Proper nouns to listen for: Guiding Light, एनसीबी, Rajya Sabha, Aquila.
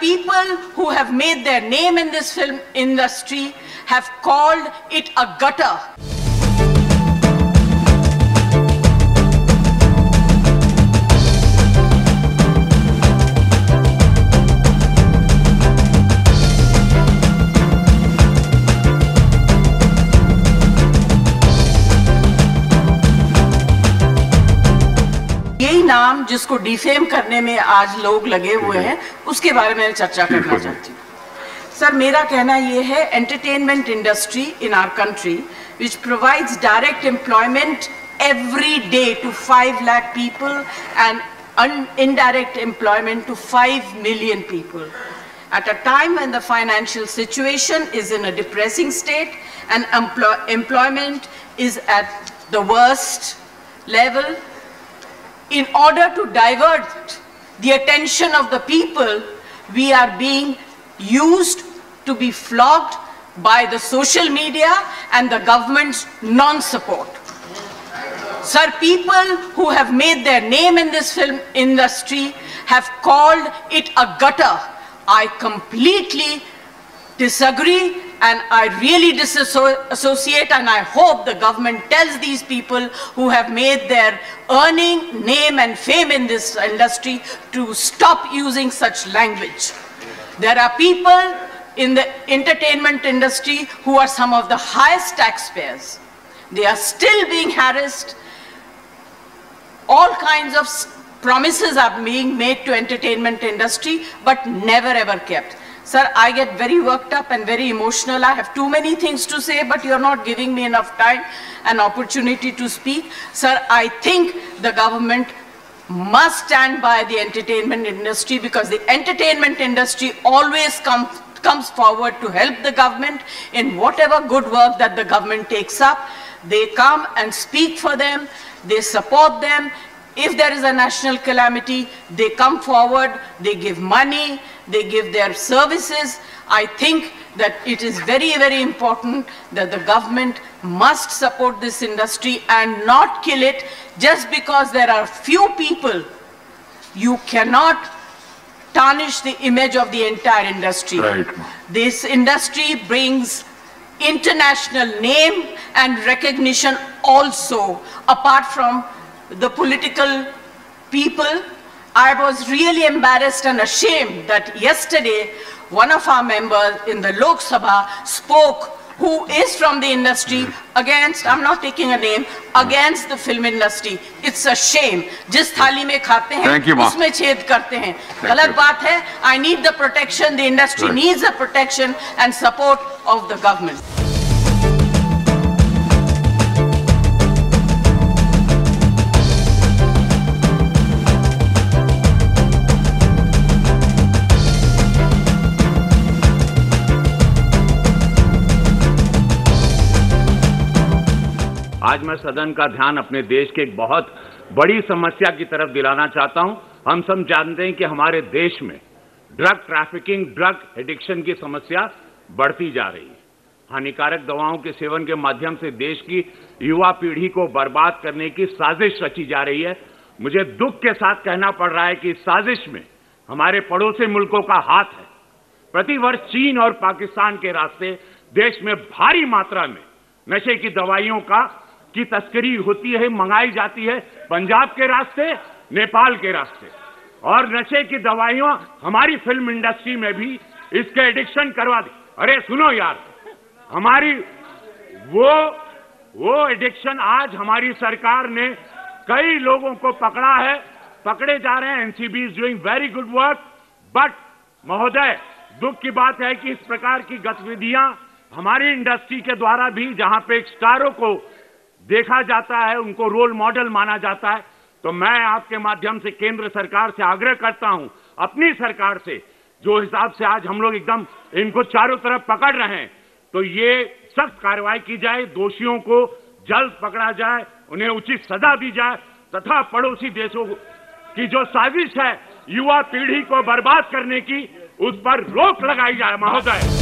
People who have made their name in this film industry have called it a gutter. यही नाम जिसको defame करने में आज लोग लगे हुए हैं, उसके बारे में चर्चा करना चाहती हूँ। सर, मेरा कहना ये है, entertainment industry in our country which provides direct employment every day to 5 lakh people and indirect employment to 5 million people at a time when the financial situation is in a depressing state and employment is at the worst level. In order to divert the attention of the people, we are being used to be flogged by the social media and the government's non-support. Sir, people who have made their name in this film industry have called it a gutter. I completely disagree and I really disassociate, and I hope the government tells these people who have made their earning, name and fame in this industry to stop using such language. There are people in the entertainment industry who are some of the highest taxpayers. They are still being harassed. All kinds of promises are being made to entertainment industry, but never ever kept. Sir, I get very worked up and very emotional. I have too many things to say, but you are not giving me enough time and opportunity to speak. Sir, I think the government must stand by the entertainment industry, because the entertainment industry always comes forward to help the government in whatever good work that the government takes up. They come and speak for them. They support them. If there is a national calamity, they come forward, they give money, they give their services. I think that it is very, very important that the government must support this industry and not kill it. Just because there are few people, you cannot tarnish the image of the entire industry. Right. This industry brings international name and recognition also, apart from the political people. I was really embarrassed and ashamed that yesterday one of our members in the Lok Sabha spoke, who is from the industry, against, I'm not taking a name, against the film industry. It's a shame. Jis thali mein khate hain, usme chhed karte hain. Galat baat hai. I need the protection. The industry needs the protection and support of the government. आज मैं सदन का ध्यान अपने देश के एक बहुत बड़ी समस्या की तरफ दिलाना चाहता हूं। हम सब जानते हैं कि हमारे देश में ड्रग ट्रैफिकिंग, ड्रग एडिक्शन की समस्या बढ़ती जा रही है। हानिकारक दवाओं के सेवन के माध्यम से देश की युवा पीढ़ी को बर्बाद करने की साजिश रची जा रही है। मुझे दुख के साथ कहना पड़ रहा है कि इस साजिश में हमारे पड़ोसी मुल्कों का हाथ है। प्रतिवर्ष चीन और पाकिस्तान के रास्ते देश में भारी मात्रा में नशे की दवाइयों की तस्करी होती है, मंगाई जाती है, पंजाब के रास्ते, नेपाल के रास्ते। और नशे की दवाइयों हमारी फिल्म इंडस्ट्री में भी इसके एडिक्शन करवा दी। अरे सुनो यार, हमारी वो एडिक्शन आज हमारी सरकार ने कई लोगों को पकड़ा है, पकड़े जा रहे हैं। एनसीबी is doing very good work, but महोदय दुख की बात है कि इस प्रकार की गतिविधियां हमारी इंडस्ट्री के द्वारा भी, जहां पे स्टारों को देखा जाता है, उनको रोल मॉडल माना जाता है। तो मैं आपके माध्यम से केंद्र सरकार से आग्रह करता हूं, अपनी सरकार से, जो हिसाब से आज हम लोग एकदम इनको चारों तरफ पकड़ रहे हैं, तो ये सख्त कार्रवाई की जाए, दोषियों को जल्द पकड़ा जाए, उन्हें उचित सजा दी जाए, तथा पड़ोसी देशों की जो साजिश है युवा पीढ़ी को बर्बाद करने की, उस पर रोक लगाई जाए। महोदय